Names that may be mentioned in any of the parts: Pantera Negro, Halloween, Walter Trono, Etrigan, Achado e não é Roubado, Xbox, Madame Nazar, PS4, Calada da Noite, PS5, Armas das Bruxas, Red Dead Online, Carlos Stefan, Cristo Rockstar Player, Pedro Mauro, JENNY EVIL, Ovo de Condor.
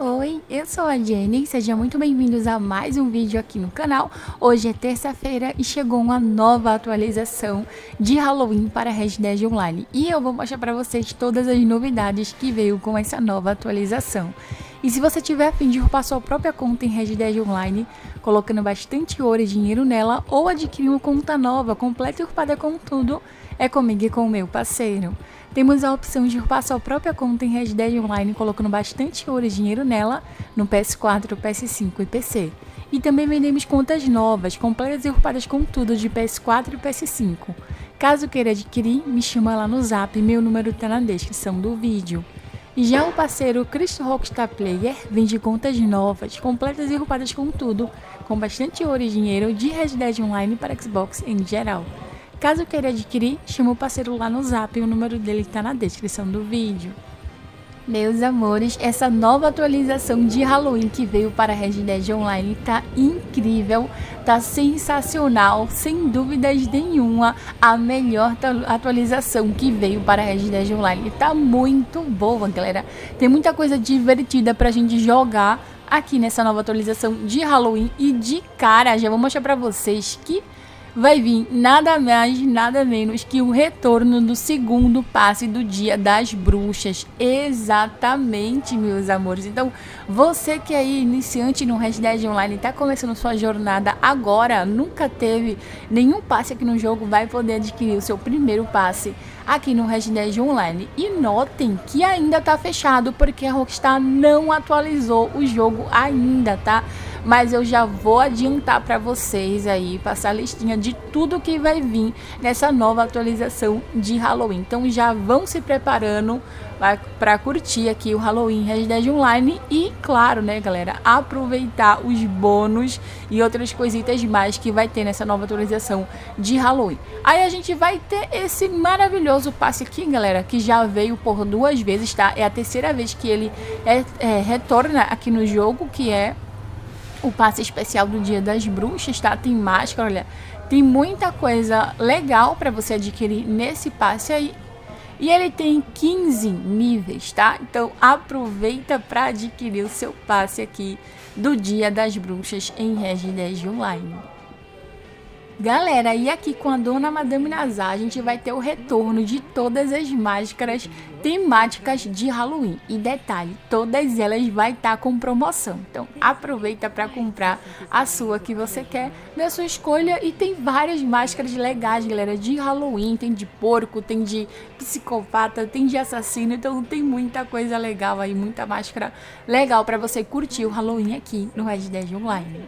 Oi, eu sou a Jenny, sejam muito bem-vindos a mais um vídeo aqui no canal. Hoje é terça-feira e chegou uma nova atualização de Halloween para Red Dead Online. E eu vou mostrar para vocês todas as novidades que veio com essa nova atualização. E se você tiver a fim de upar sua própria conta em Red Dead Online, colocando bastante ouro e dinheiro nela, ou adquirir uma conta nova, completa e upada com tudo, é comigo e com o meu parceiro. Temos a opção de upar sua própria conta em Red Dead Online, colocando bastante ouro e dinheiro nela, no PS4, PS5 e PC. E também vendemos contas novas, completas e upadas com tudo de PS4 e PS5. Caso queira adquirir, me chama lá no zap, meu número está na descrição do vídeo. E já o parceiro Cristo Rockstar Player vende contas novas, completas e upadas com tudo, com bastante ouro e dinheiro de Red Dead Online para Xbox em geral. Caso queira adquirir, chama o parceiro lá no zap, o número dele está na descrição do vídeo. Meus amores, essa nova atualização de Halloween que veio para Red Dead Online tá incrível, tá sensacional, sem dúvidas nenhuma, a melhor atualização que veio para Red Dead Online. Tá muito boa, galera, tem muita coisa divertida pra gente jogar aqui nessa nova atualização de Halloween. E de cara, já vou mostrar pra vocês que vai vir nada mais, nada menos que o retorno do segundo passe do Dia das Bruxas. Exatamente, meus amores. Então, você que é iniciante no Red Dead Online, está começando sua jornada agora, nunca teve nenhum passe aqui no jogo, vai poder adquirir o seu primeiro passe aqui no Red Dead Online. E notem que ainda está fechado, porque a Rockstar não atualizou o jogo ainda, tá? Mas eu já vou adiantar para vocês aí, passar a listinha de tudo que vai vir nessa nova atualização de Halloween. Então já vão se preparando para curtir aqui o Halloween Red Dead Online e, claro, né, galera, aproveitar os bônus e outras coisitas mais que vai ter nessa nova atualização de Halloween. Aí a gente vai ter esse maravilhoso passe aqui, galera, que já veio por duas vezes, tá? É a terceira vez que ele retorna aqui no jogo, que é o passe especial do Dia das Bruxas, tá? Tem máscara, olha, tem muita coisa legal para você adquirir nesse passe aí. E ele tem 15 níveis, tá? Então aproveita para adquirir o seu passe aqui do Dia das Bruxas em Red Dead Online. Galera, e aqui com a dona Madame Nazar, a gente vai ter o retorno de todas as máscaras temáticas de Halloween. E detalhe, todas elas vai estar com promoção. Então aproveita para comprar a sua que você quer, da sua escolha. E tem várias máscaras legais, galera, de Halloween. Tem de porco, tem de psicopata, tem de assassino. Então tem muita coisa legal aí, muita máscara legal para você curtir o Halloween aqui no Red Dead Online.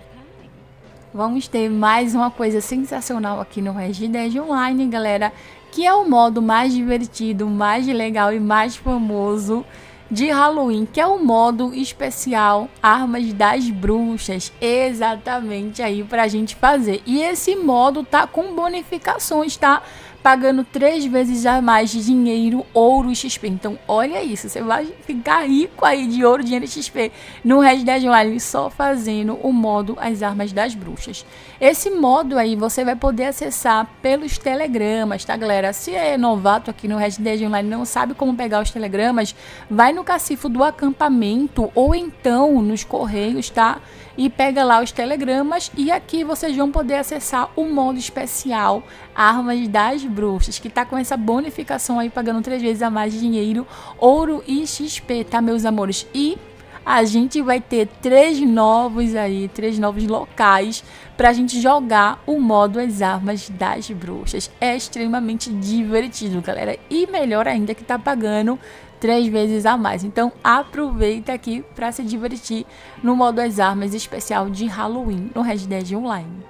Vamos ter mais uma coisa sensacional aqui no Red Dead Online, galera, que é o modo mais divertido, mais legal e mais famoso de Halloween, que é o modo especial Armas das Bruxas, exatamente aí pra gente fazer. E esse modo tá com bonificações, tá? Pagando 3 vezes a mais de dinheiro, ouro e XP. Então, olha isso, você vai ficar rico aí de ouro, dinheiro e XP no Red Dead Online só fazendo o modo As Armas das Bruxas. Esse modo aí você vai poder acessar pelos telegramas, tá, galera? Se é novato aqui no Red Dead Online, não sabe como pegar os telegramas, vai no cacifo do acampamento ou então nos correios, tá? E pega lá os telegramas e aqui vocês vão poder acessar o modo especial Armas das Bruxas, que tá com essa bonificação aí, pagando 3 vezes a mais de dinheiro, ouro e XP, tá, meus amores? E a gente vai ter 3 novos locais pra gente jogar o modo As Armas das Bruxas. É extremamente divertido, galera, e melhor ainda que tá pagando 3 vezes a mais. Então aproveita aqui pra se divertir no modo As Armas especial de Halloween no Red Dead Online.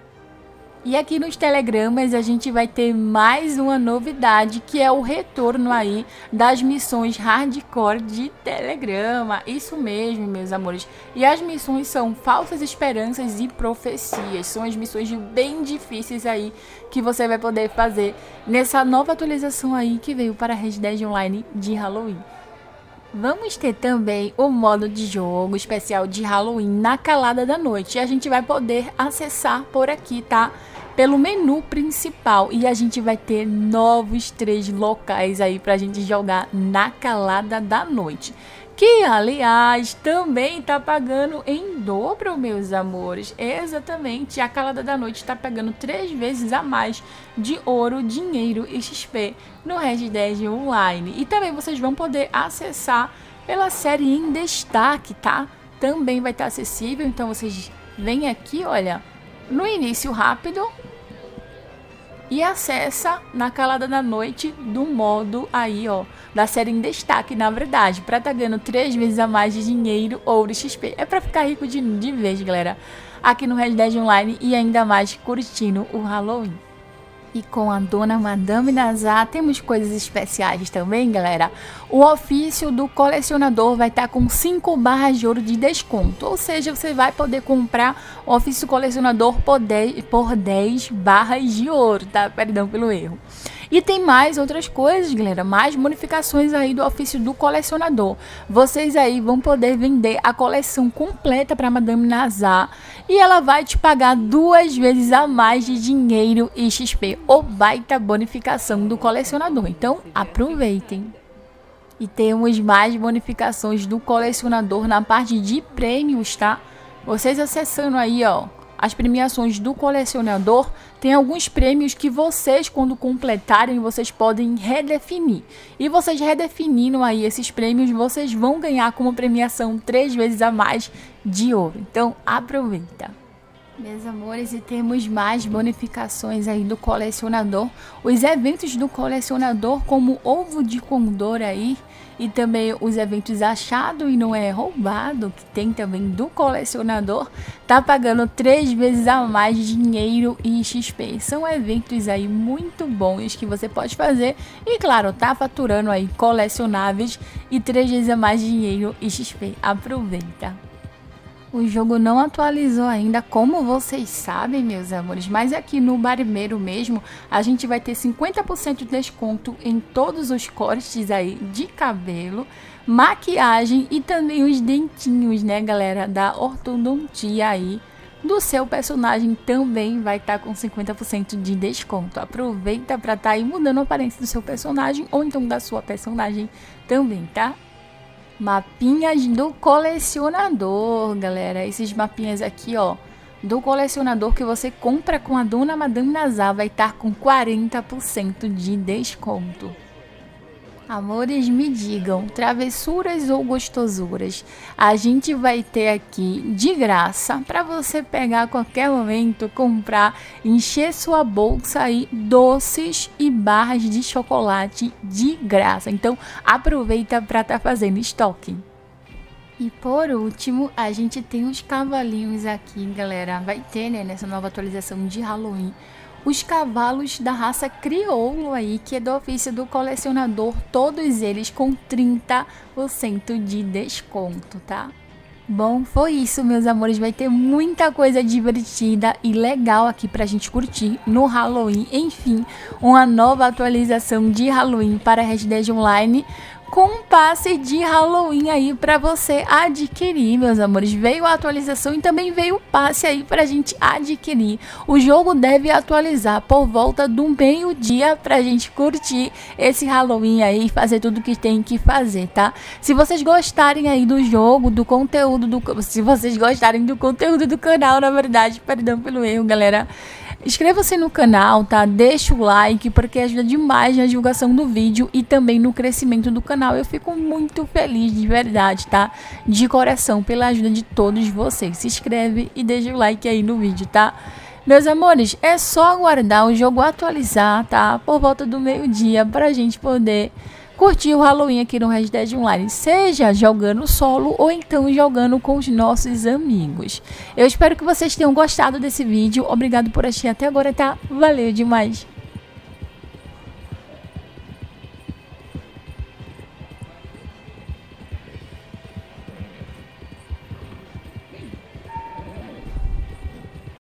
E aqui nos telegramas a gente vai ter mais uma novidade, que é o retorno aí das missões hardcore de telegrama. Isso mesmo, meus amores. E as missões são Falsas Esperanças e Profecias. São as missões bem difíceis aí que você vai poder fazer nessa nova atualização aí que veio para Red Dead Online de Halloween. Vamos ter também o modo de jogo especial de Halloween na Calada da Noite. E a gente vai poder acessar por aqui, tá? Pelo menu principal. E a gente vai ter novos 3 locais aí pra gente jogar na Calada da Noite. que, aliás, também tá pagando em dobro, meus amores. Exatamente, a Calada da Noite está pagando 3 vezes a mais de ouro, dinheiro e XP no Red Dead Online. E também vocês vão poder acessar pela série em destaque, tá? Também vai estar acessível, então vocês vêm aqui, olha, no início rápido e acessa na Calada da Noite do modo aí, ó, da série em destaque, na verdade, pra tá ganhando 3 vezes a mais de dinheiro, ouro e XP. É pra ficar rico de vez, galera, aqui no Red Dead Online e ainda mais curtindo o Halloween. E com a dona Madame Nazar temos coisas especiais também, galera. O ofício do colecionador vai estar com 5 barras de ouro de desconto. Ou seja, você vai poder comprar o ofício colecionador por 10 barras de ouro, tá? Perdão pelo erro. E tem mais outras coisas, galera, mais bonificações aí do ofício do colecionador. Vocês aí vão poder vender a coleção completa para Madame Nazar e ela vai te pagar 2 vezes a mais de dinheiro e XP. Ou baita bonificação do colecionador, então aproveitem. E temos mais bonificações do colecionador na parte de prêmios, tá? Vocês acessando aí, ó, as premiações do colecionador, tem alguns prêmios que vocês, quando completarem, vocês podem redefinir. E vocês redefinindo aí esses prêmios, vocês vão ganhar como premiação 3 vezes a mais de ouro. Então, aproveita. Meus amores, e temos mais bonificações aí do colecionador. Os eventos do colecionador, como Ovo de Condor aí, e também os eventos Achado e Não é Roubado, que tem também do colecionador, tá pagando 3 vezes a mais de dinheiro e XP. São eventos aí muito bons que você pode fazer e, claro, tá faturando aí colecionáveis e 3 vezes a mais de dinheiro e XP. Aproveita. O jogo não atualizou ainda, como vocês sabem, meus amores, mas aqui no Barbeiro mesmo, a gente vai ter 50% de desconto em todos os cortes aí de cabelo, maquiagem e também os dentinhos, né, galera, da ortodontia aí do seu personagem também vai estar com 50% de desconto. Aproveita pra tá aí mudando a aparência do seu personagem ou então da sua personagem também, tá? Mapinhas do colecionador, galera, esses mapinhas aqui, ó, do colecionador que você compra com a dona Madame Nazar vai estar com 40% de desconto. Amores, me digam, travessuras ou gostosuras, a gente vai ter aqui de graça para você pegar a qualquer momento, comprar, encher sua bolsa aí, doces e barras de chocolate de graça. Então aproveita para estar fazendo estoque. E por último, a gente tem os cavalinhos aqui, galera, vai ter, né, nessa nova atualização de Halloween, os cavalos da raça crioulo aí, que é do ofício do colecionador, todos eles com 30% de desconto, tá? Bom, foi isso, meus amores, vai ter muita coisa divertida e legal aqui pra gente curtir no Halloween. Enfim, uma nova atualização de Halloween para Red Dead Online, com um passe de Halloween aí para você adquirir, meus amores. Veio a atualização e também veio o passe aí pra gente adquirir. O jogo deve atualizar por volta do meio-dia pra gente curtir esse Halloween aí e fazer tudo que tem que fazer, tá? Se vocês gostarem aí do jogo, do conteúdo do... Se vocês gostarem do conteúdo do canal, na verdade, perdão pelo erro, galera, inscreva-se no canal, tá? Deixa o like, porque ajuda demais na divulgação do vídeo e também no crescimento do canal. Eu fico muito feliz, de verdade, tá? De coração, pela ajuda de todos vocês. Se inscreve e deixa o like aí no vídeo, tá? Meus amores, é só aguardar o jogo atualizar, tá? Por volta do meio-dia, pra gente poder curtir o Halloween aqui no Red Dead Online, seja jogando solo ou então jogando com os nossos amigos. Eu espero que vocês tenham gostado desse vídeo. Obrigado por assistir até agora, tá? Valeu demais!